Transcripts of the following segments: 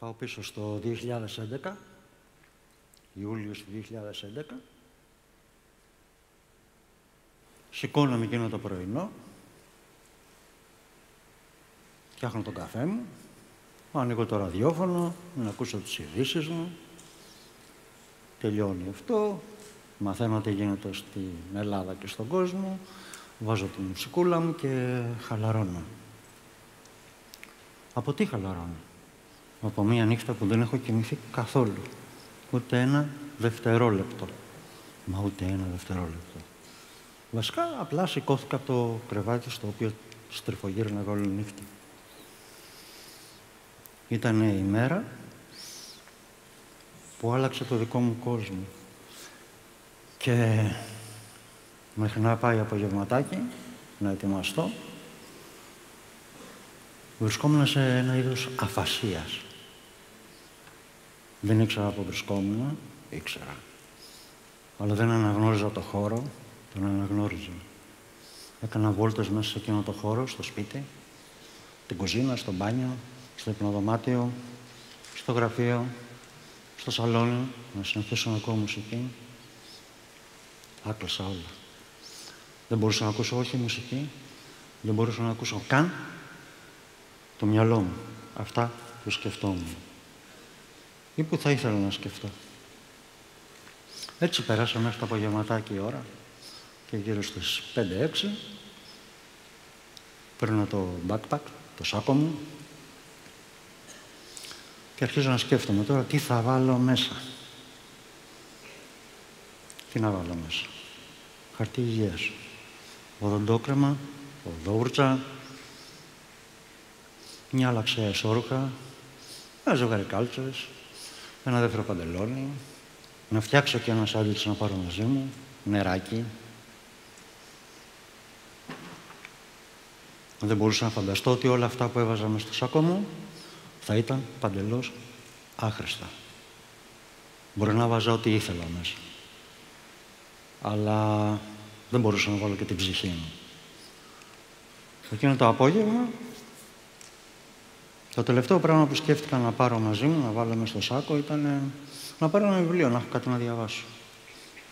Πάω πίσω στο 2011, Ιούλιο του 2011. Σηκώνομαι εκείνο το πρωινό, φτιάχνω τον καφέ μου, ανοίγω το ραδιόφωνο, να ακούσω τις ειδήσεις μου. Τελειώνει αυτό, μαθαίνω τι γίνεται στην Ελλάδα και στον κόσμο, βάζω τη μουσικούλα μου και χαλαρώνω. Από τι χαλαρώνω? Από μία νύχτα που δεν έχω κοιμηθεί καθόλου. Ούτε ένα δευτερόλεπτο. Μα ούτε ένα δευτερόλεπτο. Βασικά, απλά σηκώθηκα από το κρεβάτι στο οποίο στριφογύρναγα όλη νύχτα. Ήταν η μέρα που άλλαξε το δικό μου κόσμο. Και μέχρι να πάει απογευματάκι, να ετοιμαστώ, βρισκόμουν σε ένα είδος αφασίας. Δεν ήξερα πού βρισκόμουν, ήξερα. Αλλά δεν αναγνώριζα το χώρο, τον αναγνώριζα. Έκανα βόλτες μέσα σε εκείνο το χώρο, στο σπίτι, την κουζίνα, στο μπάνιο, στο υπνοδωμάτιο, στο γραφείο, στο σαλόνι, να συνεχίσω να ακούω μουσική. Άκλασα όλα. Δεν μπορούσα να ακούσω όχι μουσική, δεν μπορούσα να ακούσω καν το μυαλό μου, αυτά που σκεφτόμουν ή που θα ήθελα να σκεφτώ. Έτσι περάσα μέχρι το απογευματάκι η ώρα και γύρω στις 5-6 παίρνω το backpack, το σάκο μου και αρχίζω να σκέφτομαι τώρα τι θα βάλω μέσα. Τι να βάλω μέσα? Χαρτί υγείας, οδοντόκρεμα, οδόβουρτσα, μια λαξαία εσώρουχα, ένα ζευγάρι κάλτσες, ένα δεύτερο παντελόνι, να φτιάξω και ένα σάντουιτς να πάρω μαζί μου, νεράκι. Δεν μπορούσα να φανταστώ ότι όλα αυτά που έβαζα μέσα στο σάκο μου θα ήταν παντελώς άχρηστα. Μπορεί να βάζα ό,τι ήθελα μέσα. Αλλά δεν μπορούσα να βάλω και την ψυχή μου. Εκείνο το απόγευμα, το τελευταίο πράγμα που σκέφτηκα να πάρω μαζί μου, να βάλω μέσα στο σάκο, ήταν να πάρω ένα βιβλίο, να έχω κάτι να διαβάσω.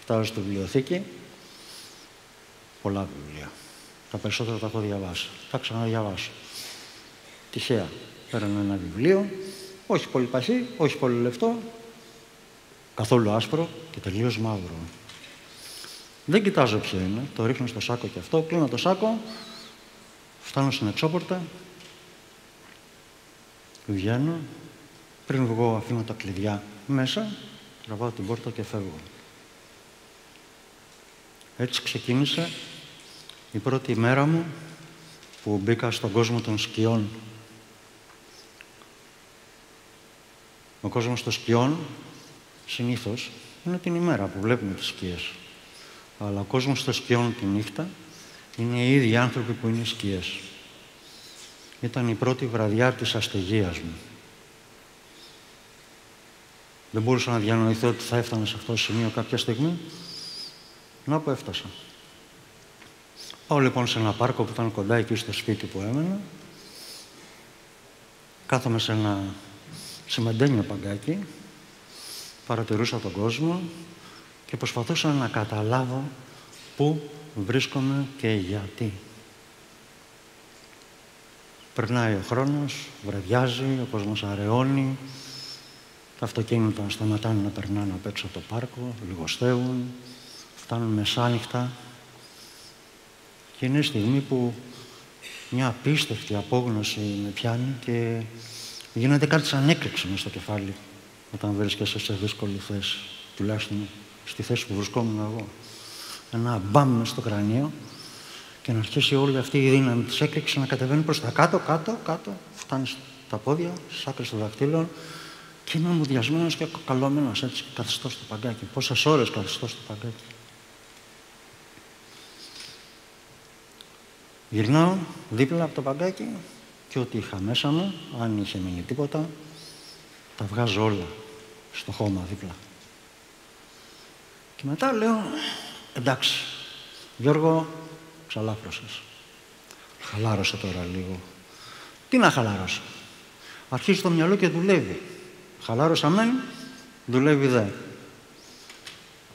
Κοιτάζω στη βιβλιοθήκη, πολλά βιβλία. Τα περισσότερα τα έχω διαβάσει. Τα ξαναδιαβάσω. Τυχαία. Παίρνω ένα βιβλίο, όχι πολύ παχύ, όχι πολύ λεπτό, καθόλου άσπρο και τελείως μαύρο. Δεν κοιτάζω ποιο είναι, το ρίχνω στο σάκο και αυτό, κλείνω το σάκο, φτάνω στην εξώπορτα, βγαίνω, πριν βγω αφήνω τα κλειδιά μέσα, τραβάω την πόρτα και φεύγω. Έτσι ξεκίνησε η πρώτη ημέρα μου που μπήκα στον κόσμο των σκιών. Ο κόσμος των σκιών συνήθως είναι την ημέρα που βλέπουμε τις σκιές. Αλλά ο κόσμος των σκιών τη νύχτα είναι οι ίδιοι άνθρωποι που είναι σκιές. Ήταν η πρώτη βραδιά της αστεγίας μου. Δεν μπορούσα να διανοηθώ ότι θα έφτανα σε αυτό το σημείο κάποια στιγμή. Να που έφτασα. Πάω λοιπόν σε ένα πάρκο που ήταν κοντά εκεί στο σπίτι που έμενα. Κάθομαι σε ένα τσιμεντένιο παγκάκι. Παρατηρούσα τον κόσμο και προσπαθούσα να καταλάβω πού βρίσκομαι και γιατί. Περνάει ο χρόνος, βραδιάζει, ο κόσμος αραιώνει, τα αυτοκίνητα σταματάνε να περνάνε απ' έξω το πάρκο, λιγοστεύουν, φτάνουν μεσάνυχτα και είναι η στιγμή που μια απίστευτη απόγνωση με πιάνει και γίνεται κάτι σαν έκρηξη μες στο κεφάλι όταν βρίσκεσαι σε δύσκολη θέση, τουλάχιστον στη θέση που βρισκόμουν εγώ. Ένα μπαμ στο κρανίο και να αρχίσει όλη αυτή η δύναμη της έκρηξης να κατεβαίνει προς τα κάτω, κάτω, κάτω, φτάνει στα πόδια, στις άκρες των δακτύλων και είμαι μουδιασμένος και καλωμένος έτσι, καθιστώ στο παγκάκι. Πόσες ώρες καθιστώ στο παγκάκι. Γυρνάω δίπλα από το παγκάκι και ό,τι είχα μέσα μου, αν είχε μείνει τίποτα, τα βγάζω όλα στο χώμα δίπλα. Και μετά λέω, εντάξει, Γιώργο, ξαλάφρωσες. Χαλάρωσε τώρα λίγο. Τι να χαλάρωσε? Αρχίζει το μυαλό και δουλεύει. Χαλάρωσα μεν, δουλεύει δε.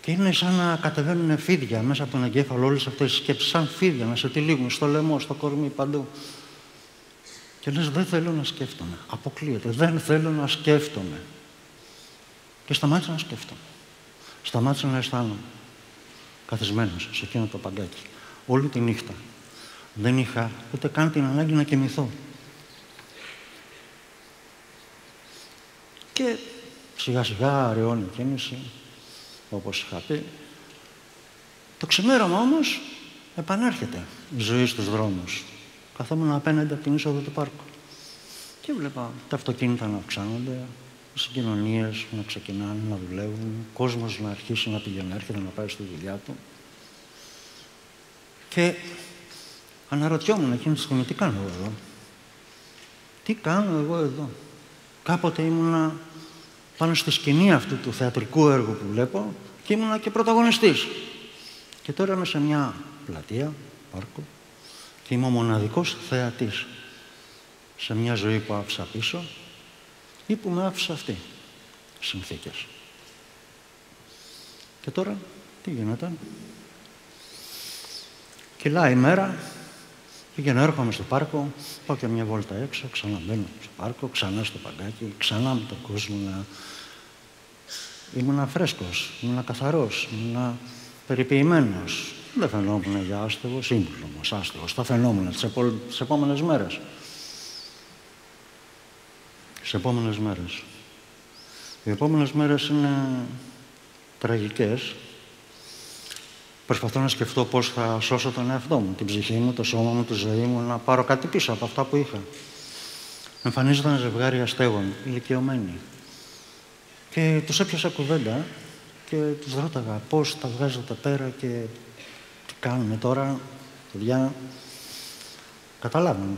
Και είναι σαν να κατεβαίνουν φίδια μέσα από τον εγκέφαλο όλες αυτές οι σκέψεις, σαν φίδια να σε τυλίγουν στο λαιμό, στο κορμί, παντού. Και λες, δεν θέλω να σκέφτομαι. Αποκλείεται. Δεν θέλω να σκέφτομαι. Και σταμάτησα να σκέφτομαι. Σταμάτησα να αισθάνομαι. Καθισμένος σε εκείνο το παγκάκι. Όλη τη νύχτα. Δεν είχα ούτε καν την ανάγκη να κοιμηθώ. Και σιγά σιγά αραιώνει η κίνηση, όπως είχα πει. Το ξημέρωμα όμως επανέρχεται η ζωή στους δρόμους. Καθόμουν απέναντι από την είσοδο του πάρκου. Και βλέπα τα αυτοκίνητα να αυξάνονται, οι συγκοινωνίες να ξεκινάνε, να δουλεύουν, ο κόσμος να αρχίσει να πηγαίνει, έρχεται να πάει στη δουλειά του. Και αναρωτιόμουν εκείνη τη στιγμή, τι κάνω εγώ εδώ. Τι κάνω εγώ εδώ. Κάποτε ήμουνα πάνω στη σκηνή αυτού του θεατρικού έργου που βλέπω και ήμουνα και πρωταγωνιστής. Και τώρα είμαι σε μια πλατεία, πάρκο, και είμαι ο μοναδικός θεατής σε μια ζωή που άφησα πίσω ή που με άφησε αυτή, συνθήκες. Και τώρα, τι γίνεται. Κυλάει η μέρα, πηγαίνω, έρχομαι στο πάρκο, πάω και μια βόλτα έξω, ξαναμπαίνω στο πάρκο, ξανά στο παγκάκι, ξανά με τον κόσμο να... Ήμουνα φρέσκος, ήμουνα καθαρός, ήμουνα περιποιημένος. Δεν φαινόμουν για άστεγος, ήμουν όμως άστεγος. Θα φαινόμουν τις επόμενες μέρες. Τις επόμενες μέρες. Οι επόμενες μέρες είναι τραγικές. Προσπαθώ να σκεφτώ πώς θα σώσω τον εαυτό μου, την ψυχή μου, το σώμα μου, τη ζωή μου, να πάρω κάτι πίσω από αυτά που είχα. Εμφανίζεται ένα ζευγάρι αστέγων, ηλικιωμένοι. Και τους έπιασα κουβέντα και τους ρώταγα πώς τα βγάζετε πέρα και τι κάνουμε τώρα. Παιδιά, καταλάβουν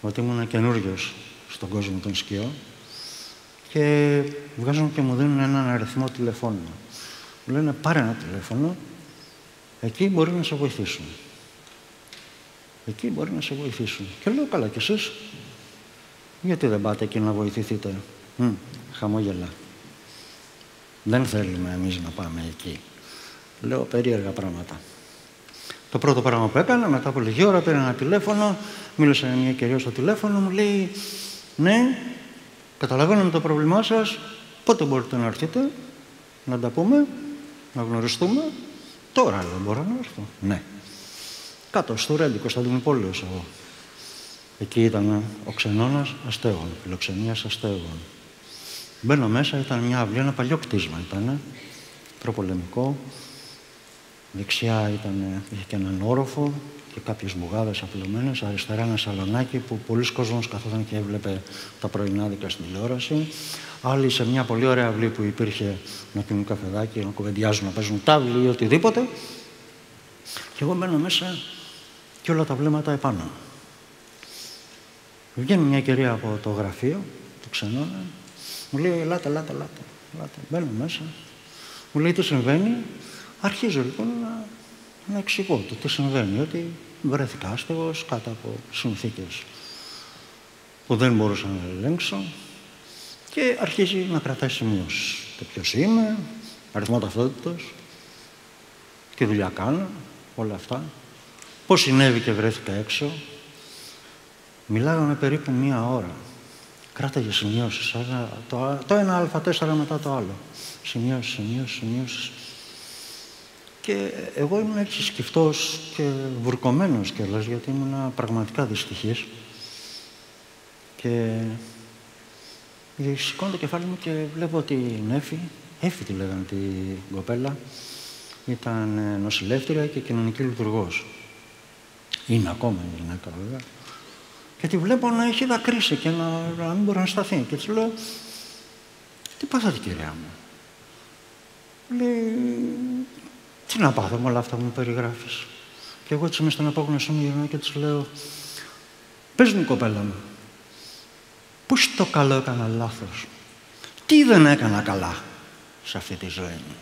ότι ήμουν καινούριος στον κόσμο των σκιών και βγάζουν και μου δίνουν έναν αριθμό τηλεφώνου. Μου λένε, πάρε ένα τηλέφωνο. Εκεί μπορεί να σε βοηθήσουν. Εκεί μπορεί να σε βοηθήσουν. Και λέω, καλά, κι εσείς, γιατί δεν πάτε εκεί να βοηθηθείτε. Χαμόγελα. Δεν θέλουμε εμείς να πάμε εκεί. Λέω περίεργα πράγματα. Το πρώτο πράγμα που έκανα, μετά από λίγη ώρα, πήρα ένα τηλέφωνο, μίλησα με μια κυρία στο τηλέφωνο, μου λέει, ναι, καταλαβαίνουμε το πρόβλημά σας, πότε μπορείτε να έρθετε, να τα πούμε, να γνωριστούμε. Τώρα δεν μπορώ να έρθω. Ναι. Κάτω στο Ρέντικο, Κωνσταντινουπόλεως εγώ. Εκεί ήταν ο ξενώνας αστέγων, φιλοξενίας αστέγων. Μπαίνω μέσα, ήταν μια αυλή, ένα παλιό κτίσμα ήταν, προπολεμικό. Δεξιά ήταν, είχε και έναν όροφο και κάποιες μπουγάδες απλωμένες. Αριστερά ένα σαλονάκι που πολλοί κόσμος καθόταν και έβλεπε τα πρωινάδικα στην τηλεόραση. Άλλοι σε μια πολύ ωραία αυλή που υπήρχε να πίνουν καφεδάκι, να κουβεντιάζουν, να παίζουν τάβλη ή οτιδήποτε. Και εγώ μπαίνω μέσα και όλα τα βλέμματα επάνω. Βγαίνει μια κυρία από το γραφείο, του ξενώνα, μου λέει, ελάτε, ελάτε, ελάτε. Μπαίνω μέσα, μου λέει, τι συμβαίνει. Αρχίζω λοιπόν να εξηγώ το τι συμβαίνει, ότι βρέθηκα άστεγος κάτω από συνθήκες που δεν μπορούσα να ελέγξω. Και αρχίζει να κρατάει σημείωση. Το ποιος είμαι, αριθμό ταυτότητας, τι δουλειά κάνω, όλα αυτά. Πώς συνέβη και βρέθηκα έξω. Μιλάγαμε περίπου μία ώρα. Κράταγε σημειώσεις, το ένα α4 μετά το άλλο. Σημειώσεις, σημειώσεις, σημειώσεις. Και εγώ ήμουν έτσι σκυφτός και βουρκωμένος κιόλας, γιατί ήμουν πραγματικά δυστυχής. Και σηκώνω το κεφάλι μου και βλέπω την Έφη, Έφη τη λέγανε την κοπέλα, ήταν νοσηλεύτρια και κοινωνική λειτουργός. Είναι ακόμα η γυναίκα βέβαια. Και τη βλέπω να έχει δακρύσει και να μην μπορεί να σταθεί. Και της λέω, τι πάθατε κυρία μου. Λέει, τι να πάθω με όλα αυτά που μου περιγράφεις. Και εγώ της είμαι στον απόγνωσό μου γυρνάω και της λέω, πες μου κοπέλα μου, πού στο καλό έκανα λάθος. Τι δεν έκανα καλά σε αυτή τη ζωή μου.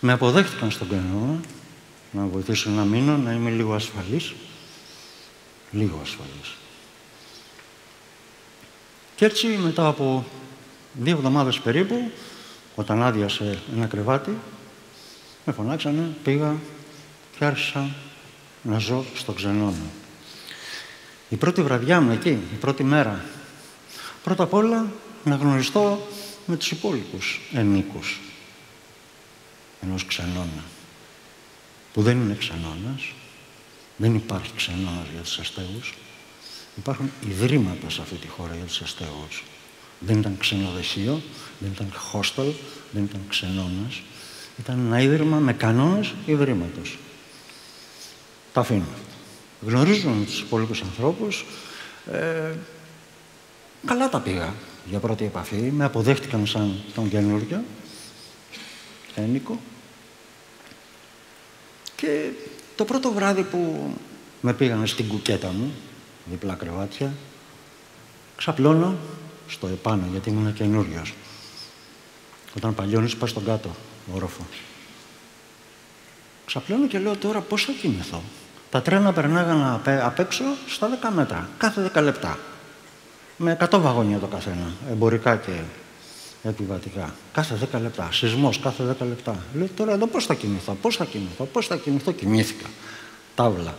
Με αποδέχτηκαν στον κανόνα να βοηθήσω να μείνω, να είμαι λίγο ασφαλής. Λίγο ασφαλής. Και έτσι μετά από 2 εβδομάδες περίπου, όταν άδειασε ένα κρεβάτι, με φωνάξανε, πήγα και άρχισα να ζω στο ξενώνα. Η πρώτη βραδιά μου εκεί, η πρώτη μέρα, πρώτα απ' όλα να γνωριστώ με τους υπόλοιπους ενίκους ενός ξενώνα, που δεν είναι ξενώνας, δεν υπάρχει ξενώνας για τους αστέους, υπάρχουν ιδρύματα σε αυτή τη χώρα για τους αστέους. Δεν ήταν ξενοδοχείο, δεν ήταν hostel, δεν ήταν ξενώνας. Ήταν ένα ίδρυμα με κανόνες ιδρύματος. Τα αφήνω. Γνωρίζουμε τους υπόλοιπους ανθρώπους. Καλά τα πήγα για πρώτη επαφή. Με αποδέχτηκαν σαν τον καινούργιο, ένικο. Και το πρώτο βράδυ που με πήγανε στην κουκέτα μου, διπλά κρεβάτια, ξαπλώνω στο επάνω, γιατί ήμουν καινούριος. Όταν παλιώνεις, πας στον κάτω όροφο. Ξαπλώνω και λέω τώρα πώς θα κοιμηθώ. Τα τρένα περνάγαν απ' έξω στα 10 μέτρα, κάθε 10 λεπτά. Με 100 βαγόνια το καθένα, εμπορικά και επιβατικά. Κάθε 10 λεπτά, σεισμός κάθε 10 λεπτά. Λέω τώρα εδώ πώς θα κοιμηθώ, πώς θα κοιμηθώ, πώς θα κοιμηθώ. Κοιμήθηκα. Τάβλα.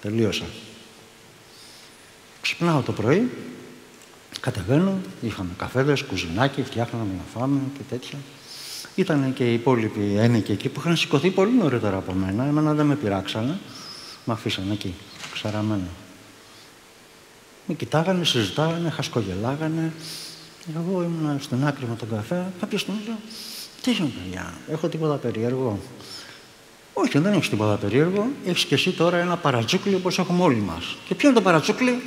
Τελείωσα. Ξυπνάω το πρωί, κατεβαίνω, είχαμε καφέδες, κουζινάκι, φτιάχναμε να φάμε και τέτοια. Ήταν και οι υπόλοιποι ένικοι εκεί που είχαν σηκωθεί πολύ νωρίτερα από μένα. Εμένα δεν με πειράξανε, με αφήσανε εκεί, ξαραμένο. Με κοιτάγανε, συζητάγανε, χασκογελάγανε. Εγώ ήμουν στην άκρη με τον καφέ. Κάποια στιγμή λέω, τι είναι παιδιά, έχω τίποτα περίεργο. Όχι, δεν έχεις τίποτα περίεργο. Έχεις και εσύ τώρα ένα παρατσούκλι όπως έχουμε όλοι μας. Και ποιο είναι το παρατσούκλι?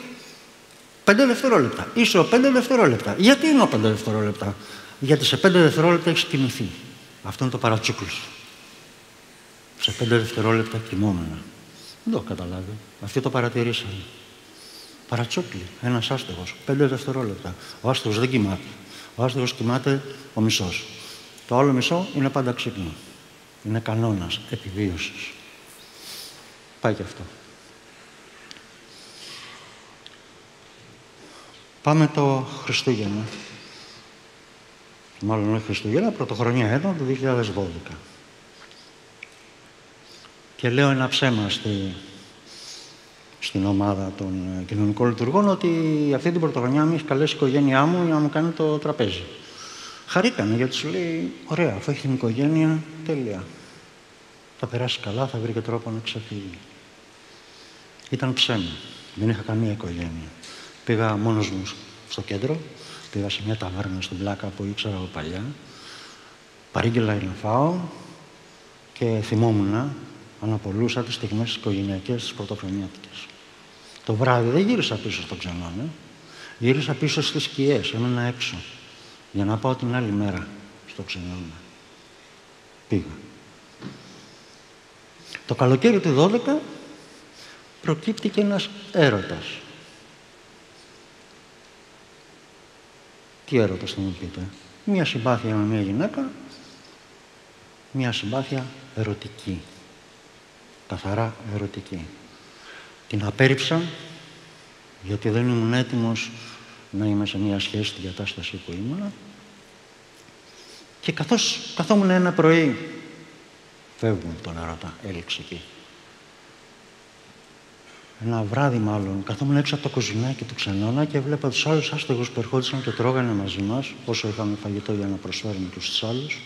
5 δευτερόλεπτα. Είσαι ο 5 δευτερόλεπτα. Γιατί είναι ο 5 δευτερόλεπτα? Γιατί σε 5 δευτερόλεπτα έχεις κοιμηθεί. Αυτό είναι το παρατσούκλι σου. Σε 5 δευτερόλεπτα κοιμόμενα. Δεν το έχω καταλάβει. Αυτοί το παρατηρήσανε. Παρατσούκλι, ένας άστεγος, 5 δευτερόλεπτα. Ο άστεγος δεν κοιμάται. Ο άστεγος κοιμάται ο μισός. Το άλλο μισό είναι πάντα ξύπνο. Είναι κανόνας επιβίωσης. Πάει και αυτό. Πάμε το Χριστούγεννα. Μάλλον όχι Χριστούγεννα, πρωτοχρονιά έτων του 2012. Και λέω ένα ψέμα στην ομάδα των κοινωνικών λειτουργών ότι αυτή την πρωτοχρονιά μου έχει καλέσει η οικογένειά μου για να μου κάνει το τραπέζι. Χαρήκανε γιατί σου λέει, ωραία, αφού έχει την οικογένεια, τέλεια. Θα περάσει καλά, θα βρει και τρόπο να ξεφύγει. Ήταν ψέμα. Δεν είχα καμία οικογένεια. Πήγα μόνος μου στο κέντρο, πήγα σε μια ταβέρνα στην Πλάκα που ήξερα από παλιά. Παρήγγειλα να φάω και θυμόμουν, αναπολούσα τις στιγμές τις οικογενειακές, τις πρωτοχρονιάτικες. Το βράδυ δεν γύρισα πίσω στον ξενώνα, γύρισα πίσω στις σκιές, έμενα έξω, για να πάω την άλλη μέρα στο ξενώνα. Πήγα. Το καλοκαίρι του 12 προκύπτει και ένας έρωτας. Τι έρωτας θα μου πείτε? Μια συμπάθεια με μια γυναίκα, μια συμπάθεια ερωτική. Καθαρά ερωτική. Την απέρριψα, γιατί δεν ήμουν έτοιμος να είμαι σε μια σχέση στην κατάσταση που ήμουν. Και καθώς καθόμουν ένα πρωί, φεύγουν τον έρωτα, έλειξε εκεί. Ένα βράδυ μάλλον, καθόμουν έξω από το κουζινάκι του ξενώνα και βλέπα τους άλλους άστεγους που ερχόντουσαν και τρώγανε μαζί μας, όσο είχαμε φαγητό για να προσφέρουμε τους άλλους.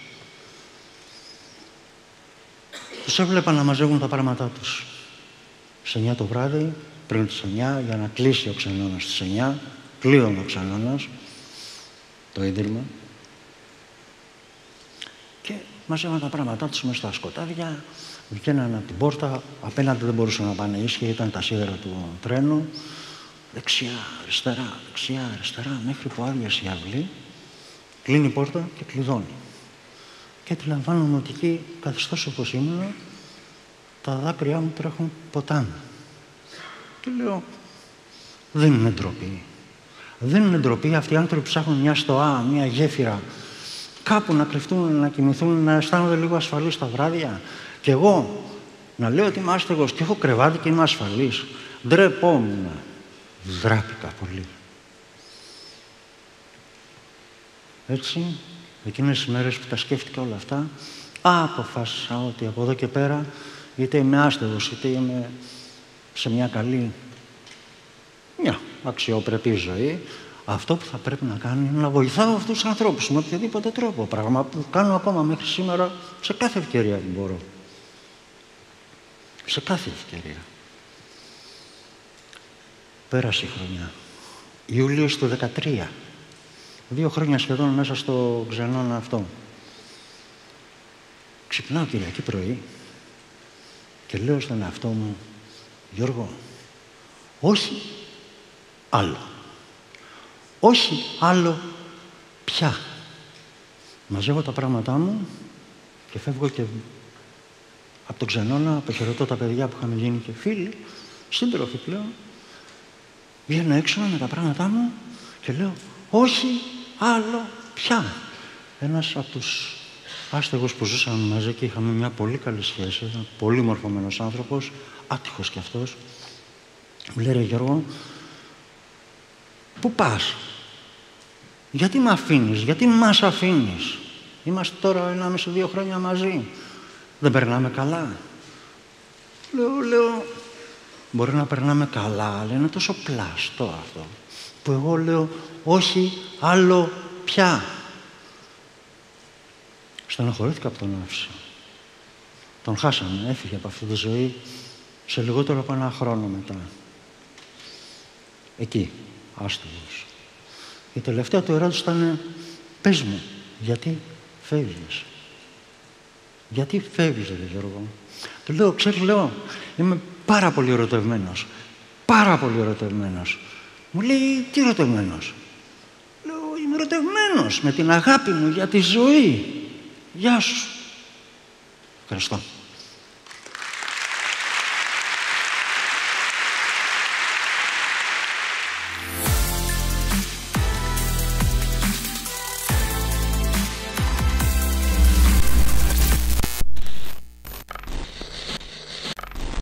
Τους έβλεπα να μαζεύουν τα πράγματά τους. Στις 9 το βράδυ, πριν τις 9, για να κλείσει ο ξενώνας στις 9, κλείωνε ο ξενώνας, το ίδρυμα, και μαζεύαν τα πράγματά τους μες στα σκοτάδια, βγαίνανε από την πόρτα, απέναντι δεν μπορούσαν να πάνε ίσια, ήταν τα σίδερα του τρένου, δεξιά, αριστερά, δεξιά, αριστερά, μέχρι που άδειασε η αυλή, κλείνει η πόρτα και κλειδώνει. Και αντιλαμβάνομαι ότι εκεί, καθιστός όπως ήμουν, τα δάκρυά μου τρέχουν ποτάμι. Και λέω, δεν είναι ντροπή. Δεν είναι ντροπή. Αυτοί οι άνθρωποι ψάχνουν μια στοά, μια γέφυρα, κάπου να κρυφτούν, να κοιμηθούν, να αισθάνονται λίγο ασφαλείς τα βράδια. Και εγώ να λέω ότι είμαι άστεγος και έχω κρεβάτι και είμαι ασφαλής. Ντρεπόμουν. Δράπηκα πολύ. Έτσι, εκείνες τις μέρες που τα σκέφτηκα όλα αυτά, αποφάσισα ότι από εδώ και πέρα, είτε είμαι άστεγος, είτε είμαι σε μια καλή, μια αξιοπρεπή ζωή, αυτό που θα πρέπει να κάνω είναι να βοηθάω αυτούς τους ανθρώπους με οποιοδήποτε τρόπο. Πράγμα που κάνω ακόμα μέχρι σήμερα σε κάθε ευκαιρία που μπορώ. Σε κάθε ευκαιρία. Πέρασε η χρονιά. Ιούλιος του 2013. 2 χρόνια σχεδόν μέσα στο ξενώνα αυτό. Ξυπνάω Κυριακή πρωί και λέω στον εαυτό μου, Γιώργο, όχι άλλο. Όχι άλλο πια. Μαζεύω τα πράγματά μου και φεύγω και από τον ξενώνα, αποχαιρετώ τα παιδιά που είχαμε γίνει και φίλοι, σύντροφοι πλέον. Βγαίνω έξω με τα πράγματά μου και λέω, όχι άλλο πια. Ένας από τους άστεγους που ζούσαν μαζί και είχαμε μια πολύ καλή σχέση, ένα πολύ μορφωμένος άνθρωπος, άτυχος κι αυτός, μου λέει, ρε Γιώργο, πού πας, γιατί με αφήνεις, γιατί μας αφήνεις. Είμαστε τώρα 1,5-2 χρόνια μαζί, δεν περνάμε καλά. Λέω, μπορεί να περνάμε καλά, αλλά είναι τόσο πλαστό αυτό, που εγώ λέω, όχι άλλο πια. Στεναχωρήθηκα από τον άφησα. Τον χάσαμε, έφυγε από αυτή τη ζωή σε λιγότερο από 1 χρόνο μετά. Εκεί, άστεγος. Η τελευταία του ερώτηση ήταν, πες μου, γιατί φεύγεις. Γιατί φεύγεις, ρε Γιώργο. Του λέω, ξέρεις, λέω, είμαι πάρα πολύ ερωτευμένος. Πάρα πολύ ερωτευμένος. Μου λέει, τι ερωτευμένος. Λέω, είμαι ερωτευμένος με την αγάπη μου για τη ζωή. Γεια σου. Ευχαριστώ.